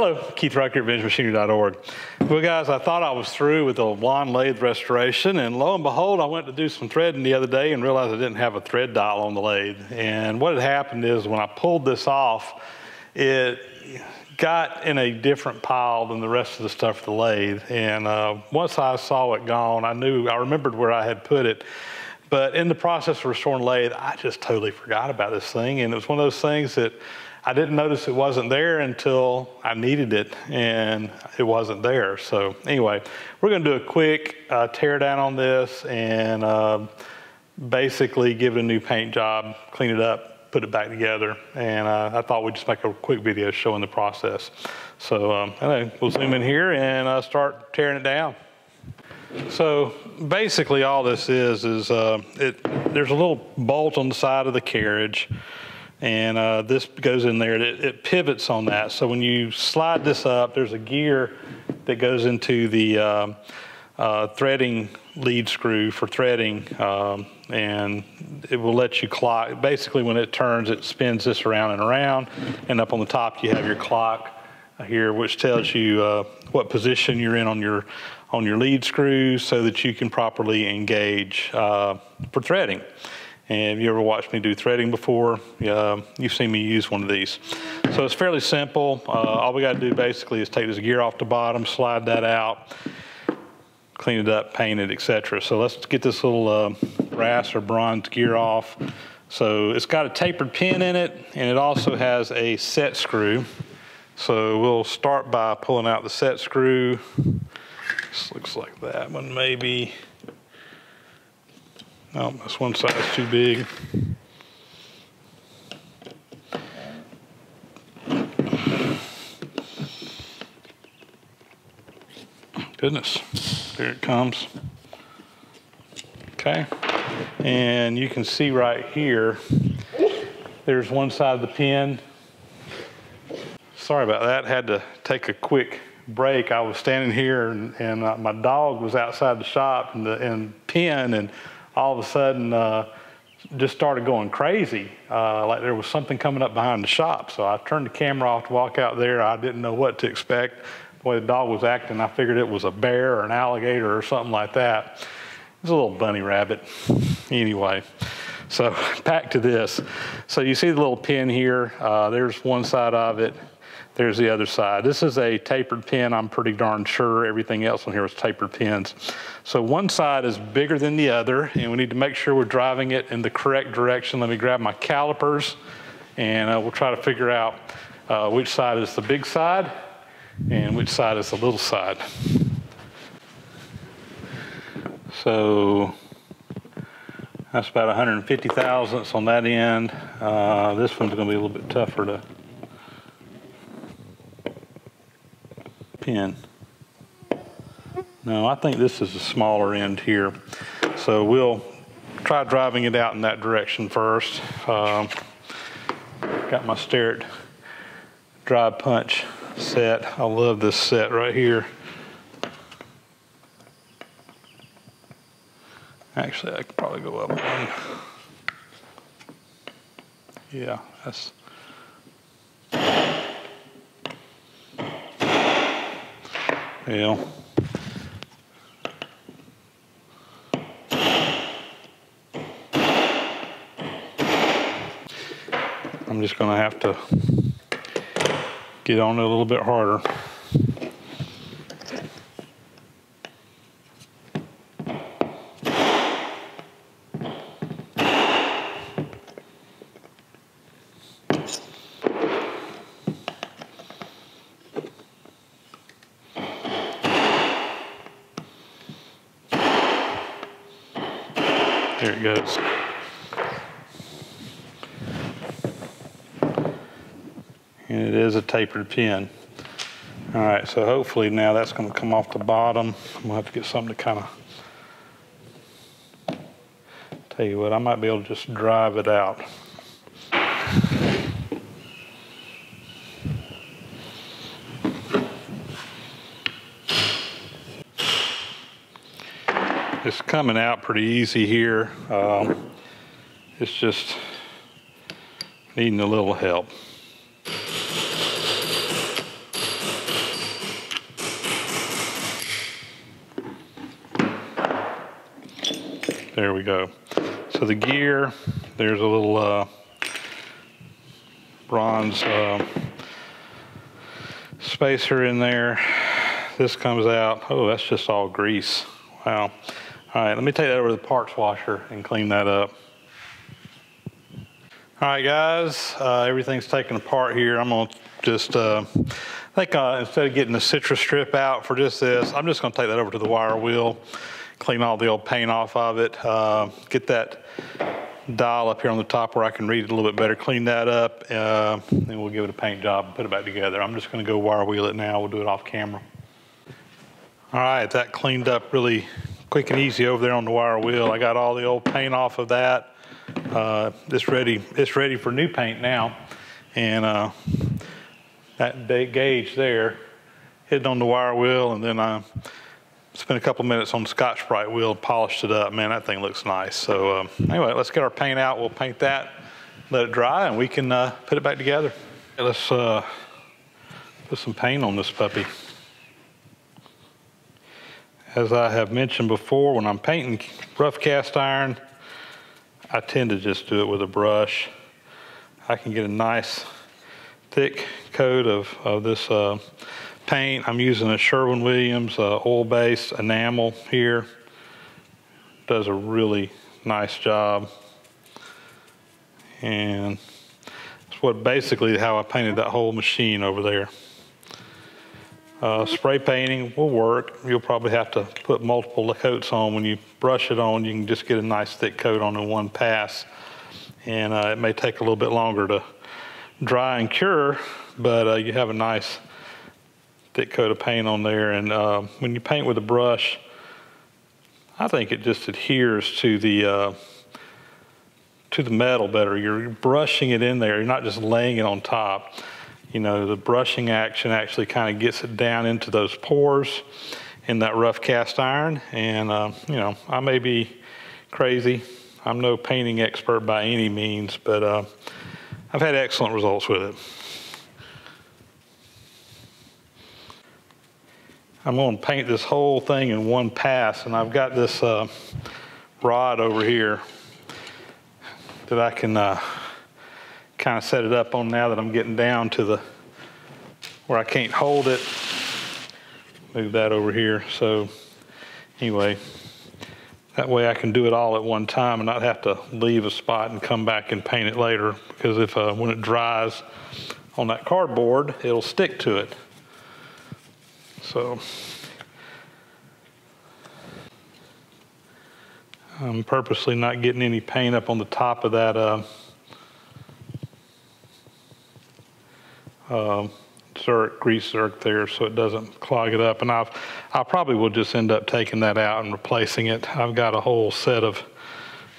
Hello, Keith Rucker, VintageMachinery.org. Well, guys, I thought I was through with the LeBlond lathe restoration, and lo and behold, I went to do some threading the other day and realized I didn't have a thread dial on the lathe. And what had happened is when I pulled this off, it got in a different pile than the rest of the stuff of the lathe. And once I saw it gone, I remembered where I had put it. But in the process of restoring the lathe, I just totally forgot about this thing. And it was one of those things that I didn't notice it wasn't there until I needed it, and it wasn't there. So anyway, we're going to do a quick tear down on this and basically give it a new paint job, clean it up, put it back together. And I thought we'd just make a quick video showing the process. So we'll zoom in here and start tearing it down. So basically all this is there's a little bolt on the side of the carriage. And this goes in there, it pivots on that. So when you slide this up, there's a gear that goes into the threading lead screw for threading, and it will let you clock. Basically when it turns, it spins this around and around, and up on the top you have your clock here, which tells you what position you're in on your lead screw so that you can properly engage for threading. And if you ever watched me do threading before, you've seen me use one of these. So it's fairly simple. All we got to do basically is take this gear off the bottom, slide that out, clean it up, paint it, etc. So let's get this little brass or bronze gear off. So it's got a tapered pin in it, and it also has a set screw. So we'll start by pulling out the set screw. This looks like that one maybe. Oh, that's one size too big. Goodness, there it comes. Okay, and you can see right here, there's one side of the pin. Sorry about that, had to take a quick break. I was standing here and my dog was outside the shop and all of a sudden just started going crazy, like there was something coming up behind the shop. So I turned the camera off to walk out there. I didn't know what to expect. The way the dog was acting, I figured it was a bear or an alligator or something like that. It was a little bunny rabbit. Anyway, so back to this. So you see the little pin here. There's one side of it. There's the other side. This is a tapered pin. I'm pretty darn sure everything else on here is tapered pins. So one side is bigger than the other, and we need to make sure we're driving it in the correct direction. Let me grab my calipers, and we'll try to figure out which side is the big side and which side is the little side. So that's about 150 thousandths on that end. This one's going to be a little bit tougher to pin. No, I think this is the smaller end here. So we'll try driving it out in that direction first. Got my Starrett dry punch set. I love this set right here. Actually, I could probably go up one. Yeah, that's yeah. I'm just going to have to get on it a little bit harder. There it goes. And it is a tapered pin. All right, so hopefully now that's going to come off the bottom. I'm going to have to get something to kind of, tell you what, I might be able to just drive it out. It's coming out pretty easy here. It's just needing a little help. There we go. So the gear, there's a little bronze spacer in there. This comes out. Oh, that's just all grease. Wow. All right, let me take that over to the parts washer and clean that up. All right, guys, everything's taken apart here. I'm gonna just, instead of getting the citrus strip out for just this, I'm just gonna take that over to the wire wheel, clean all the old paint off of it, get that dial up here on the top where I can read it a little bit better, clean that up, and we'll give it a paint job and put it back together. I'm just gonna go wire wheel it now. We'll do it off camera. All right, that cleaned up really quick and easy over there on the wire wheel. I got all the old paint off of that. It's ready for new paint now. And that gauge there, hit it on the wire wheel, and then I spent a couple minutes on the Scotch-Brite wheel, polished it up. Man, that thing looks nice. So anyway, let's get our paint out. We'll paint that, let it dry, and we can put it back together. Okay, let's put some paint on this puppy. As I have mentioned before, when I'm painting rough cast iron, I tend to just do it with a brush. I can get a nice thick coat of this paint. I'm using a Sherwin-Williams oil-based enamel here. Does a really nice job. And that's what basically how I painted that whole machine over there. Spray painting will work. You'll probably have to put multiple coats on. When you brush it on, you can just get a nice thick coat on in one pass. And it may take a little bit longer to dry and cure, but you have a nice thick coat of paint on there. And when you paint with a brush, I think it just adheres to the metal better. You're brushing it in there. You're not just laying it on top. You know, the brushing action actually kind of gets it down into those pores in that rough cast iron. And, you know, I may be crazy. I'm no painting expert by any means, but I've had excellent results with it. I'm going to paint this whole thing in one pass, and I've got this rod over here that I can kind of set it up on now that I'm getting down to the where I can't hold it. Move that over here. So anyway, that way I can do it all at one time and not have to leave a spot and come back and paint it later, because if when it dries on that cardboard, it'll stick to it. So I'm purposely not getting any paint up on the top of that Starrett grease zerk there, so it doesn't clog it up. And I probably will just end up taking that out and replacing it. I've got a whole set of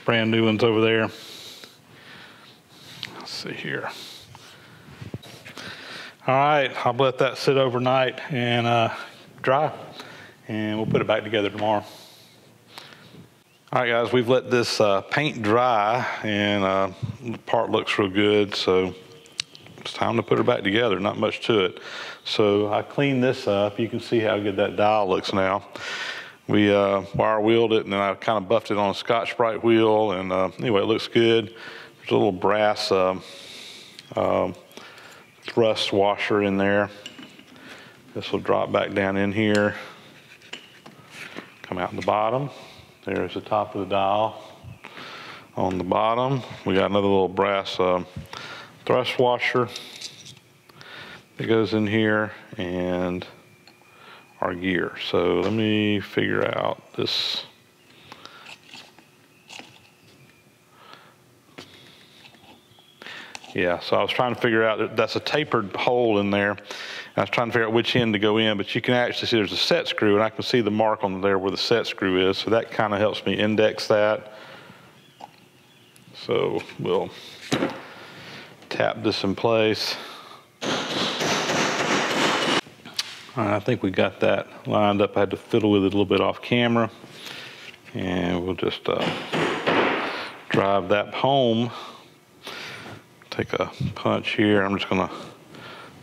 brand new ones over there. Let's see here. All right, I'll let that sit overnight and dry, and we'll put it back together tomorrow. All right, guys, we've let this paint dry, and the part looks real good, so it's time to put her back together. Not much to it. So I cleaned this up. You can see how good that dial looks now. We wire wheeled it, and then I kind of buffed it on a Scotch-Brite wheel. And anyway, it looks good. There's a little brass thrust washer in there. This will drop back down in here, come out in the bottom. There's the top of the dial on the bottom. We got another little brass thrust washer that goes in here, and our gear. So let me figure out this. Yeah, so I was trying to figure out that that's a tapered hole in there. I was trying to figure out which end to go in, but you can actually see there's a set screw, and I can see the mark on there where the set screw is. So that kind of helps me index that. So we'll tap this in place. All right, I think we got that lined up. I had to fiddle with it a little bit off camera. And we'll just drive that home. Take a punch here. I'm just going to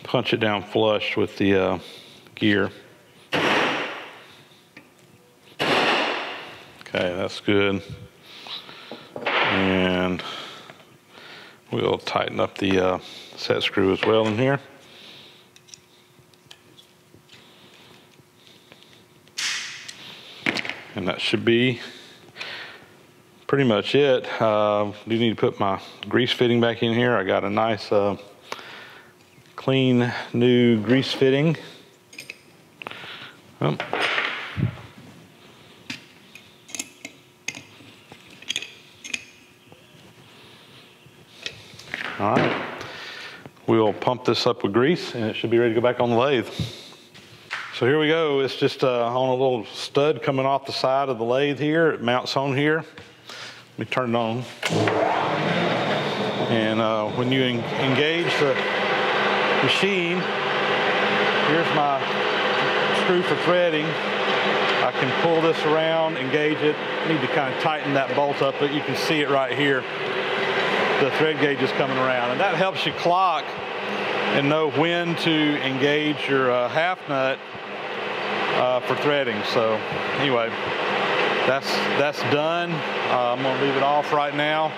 punch it down flush with the gear. Okay, that's good. And we'll tighten up the set screw as well in here. And that should be pretty much it. I do need to put my grease fitting back in here. I got a nice clean new grease fitting. Oh. All right, we'll pump this up with grease and it should be ready to go back on the lathe. So here we go. It's just on a little stud coming off the side of the lathe here. It mounts on here. Let me turn it on. And when you engage the machine, here's my screw for threading. I can pull this around, engage it. I need to kind of tighten that bolt up, but you can see it right here. The thread gauge is coming around, and that helps you clock and know when to engage your half nut for threading. So anyway, that's done. I'm gonna leave it off right now.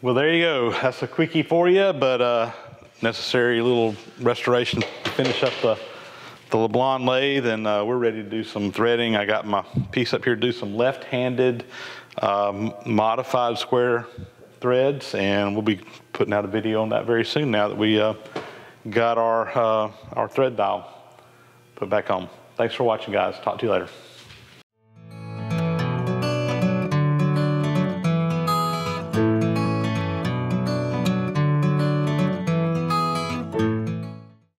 Well, there you go. That's a quickie for you, but necessary little restoration to finish up the LeBlond lathe, and we're ready to do some threading. I got my piece up here to do some left-handed modified square threads, and we'll be putting out a video on that very soon now that we got our thread dial put back on. Thanks for watching, guys. Talk to you later.